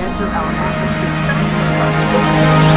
Enter our atmosphere.